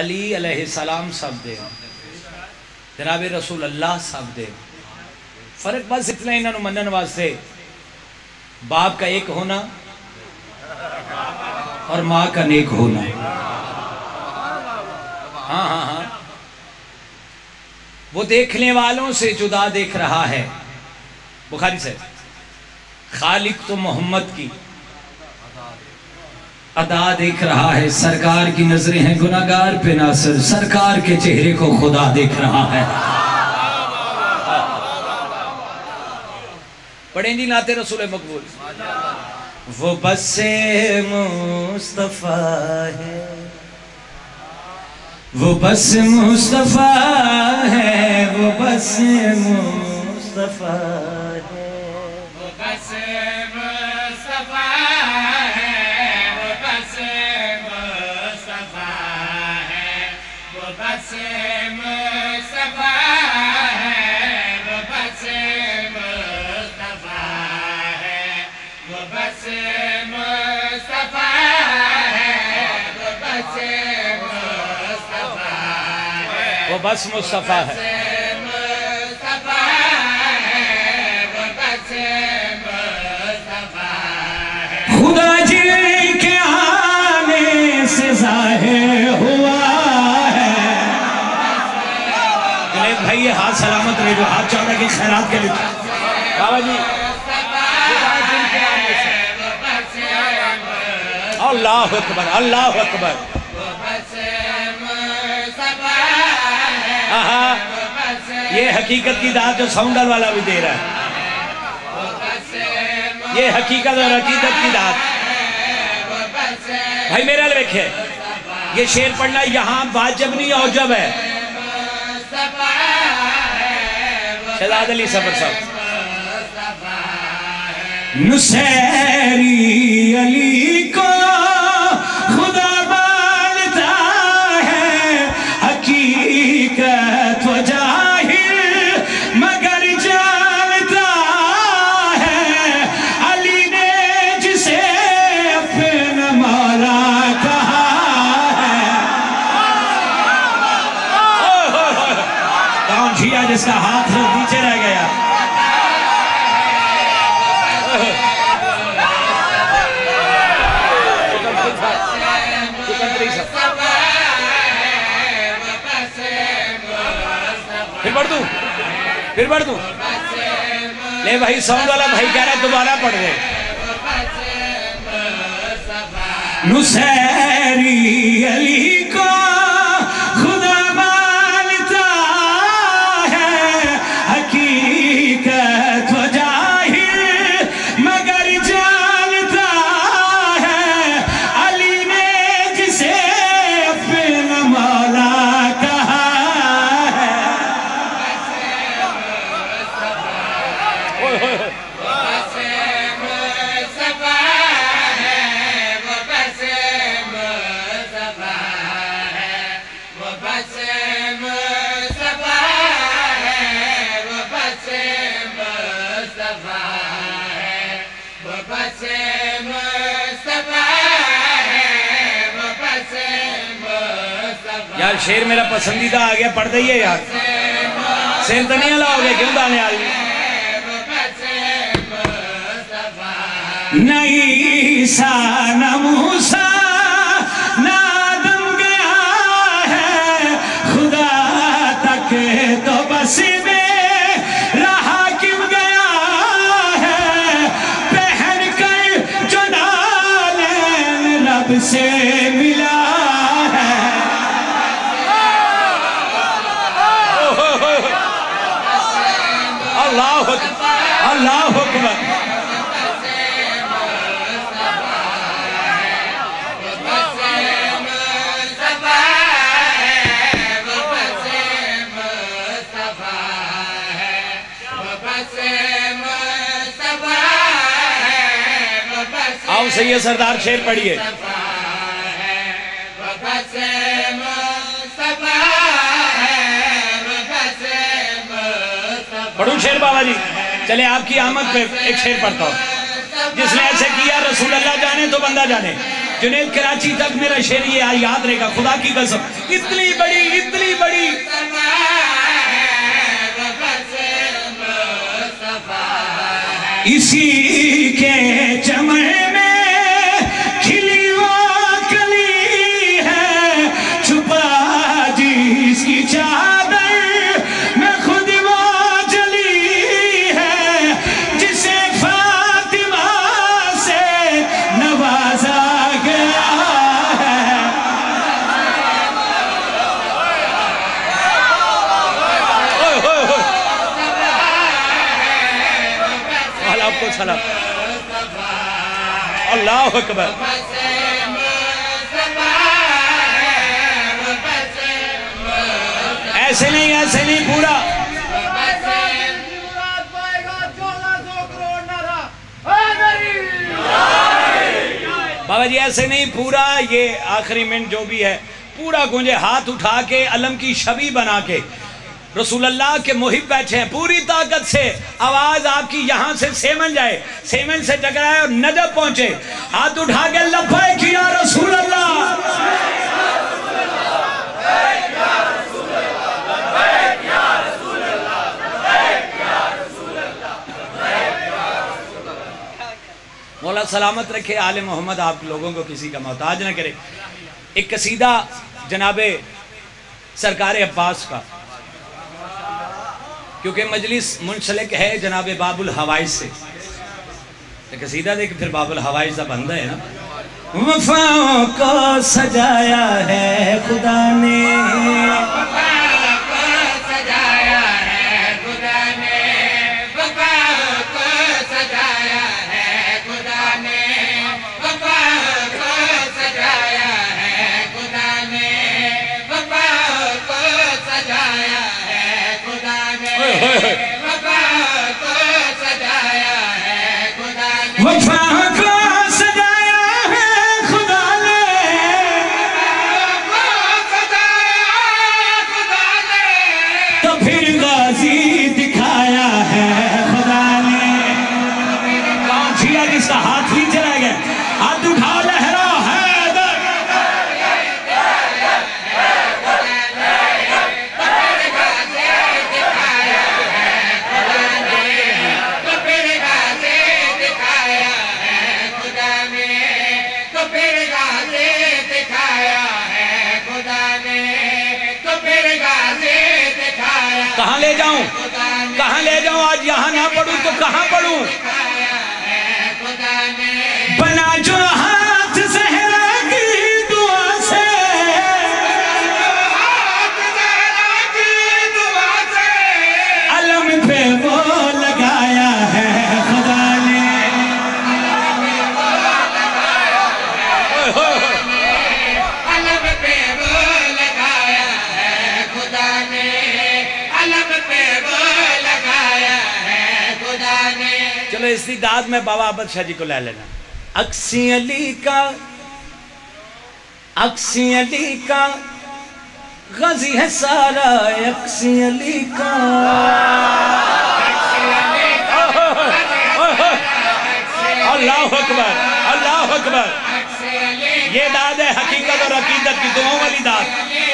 अली अलैहिस्सलाम साहब दे, जनाब रसूल अल्लाह साहब दे। फर्क बस इतना इन्होंने मनन वास्ते बाप का एक होना और माँ का नेक होना। हाँ हाँ हाँ, वो देखने वालों से जुदा देख रहा है। बुखारी से खालिक तो मोहम्मद की अदा देख रहा है, सरकार की नजरें हैं गुनाहगार पे नासर, सरकार के चेहरे को खुदा देख रहा है। पढ़ें जी नाते रसूल मकबूल। वो बस मुस्तफ़ा है, वो बस मुस्तफ़ा है, वो बस मुस्तफ़ा है, वो बस मुस्तफ़ा है, वो बस मुस्तफ़ा है, वो बस मुस्तफ़ा है, वो बस मुस्तफ़ा है, वो बस मुस्तफ़ा है, वो बस मुस्तफ़ा है, वो बस मुस्तफ़ा है। खुदा जी के आने से जाहिर हुआ है। गरीब भाई ये हाथ सलामत रहे, जो हाथ चौड़ा की खैरात के लिए बाबा जी। अल्लाह अकबर, अल्लाह अकबर। ये हकीकत की दाद जो साउंडर वाला भी दे रहा है, ये हकीकत और हकीकत की दात। भाई मेरा लिखे ये शेर पढ़ना यहाँ वाजिब नहीं औजब है। शहजाद अली सबर साहब। नुसैरी अली को खुदा मानता है, हकीकत वजह जिसका हाथ नीचे रह गया। फिर बढ़ दूं ले भाई, साउंड वाला भाई कह रहा दोबारा पढ़ दे। नुसैरी अली को यार शेर मेरा पसंदीदा आ गया, पढ़ दइए यार। शेर तो नहीं आला हो गया, क्यों दाने आ गई। नहीं सा न मूसा नादम गया है, खुदा तक तो बस से मिला है। अल्लाह अल्लाह अकबर। आओ सही है सरदार, शेर पढ़िए। पढ़ू शेर बाबा जी? चले आपकी आमद पे एक शेर पढ़ता हूँ। जिसने ऐसे किया रसूल अल्लाह जाने तो बंदा जाने। जुनेद कराची तक मेरा शेर ये याद रहेगा, खुदा की कसम। इतनी बड़ी इसी के चमड़े अल्लाह अकबर। ऐसे नहीं पूरा बाबा जी, ऐसे नहीं पूरा, ये आखिरी मिनट जो भी है पूरा गूंजे। हाथ उठा के अलम की छवि बना के रसूलल्लाह के मुहिब बैठे हैं, पूरी ताकत से आवाज आपकी यहाँ से सेमन जाए, सेमन से टकराए और नजब पहुंचे। हाथ उठा के लब्बैक किया रसूलल्लाह, मौला सलामत रखे आले मोहम्मद आप लोगों को किसी का मोहताज ना करे। एक कसीदा जनाबे सरकार अब्बास का, क्योंकि मजलिस मुंसलिक है जनाब बाबुल हवाइज से, कसीदा देख फिर बाबुल हवाइज बंदा है ना। वफाओं को सजाया है खुदा ने, वफाओं को सजाया है खुदा ने, वफाओं को सजाया है खुदा ने, वफाओं को सजाया है खुदा ने, वफाओं को सजाया है खुदा ने। वफाओं को सजाया है खुदा ने, वफाओं को सजाया है खुदा ने, वफाओं को सजाया है खुदा ने, तो फिर गाजी दिखाया है खुदा ने। कौन छिया जिसका हाथ भी चला गया, हाथ उठा लहरा है कहाँ ले जाऊं, कहाँ ले जाऊं, आज यहाँ ना पढ़ूं तो कहाँ पढ़ूं। बना जो हाथ सहरा की दुआ से, अलम पे वो लगाया है खुदा ने। अलम पे वो लगाया है खुदा ने, अलम पे वो लगाया है खुदा ने। चलो इसी दाद में बाबा आबद शाह जी को ले लेना। अक्सी अली का, अक्सी अली का गजी है सारा, अक्सी अली का, अल्लाह अकबर, अल्लाह अकबर। ये दाद है हकीकत और अकीदत की, दोनों वाली दाद।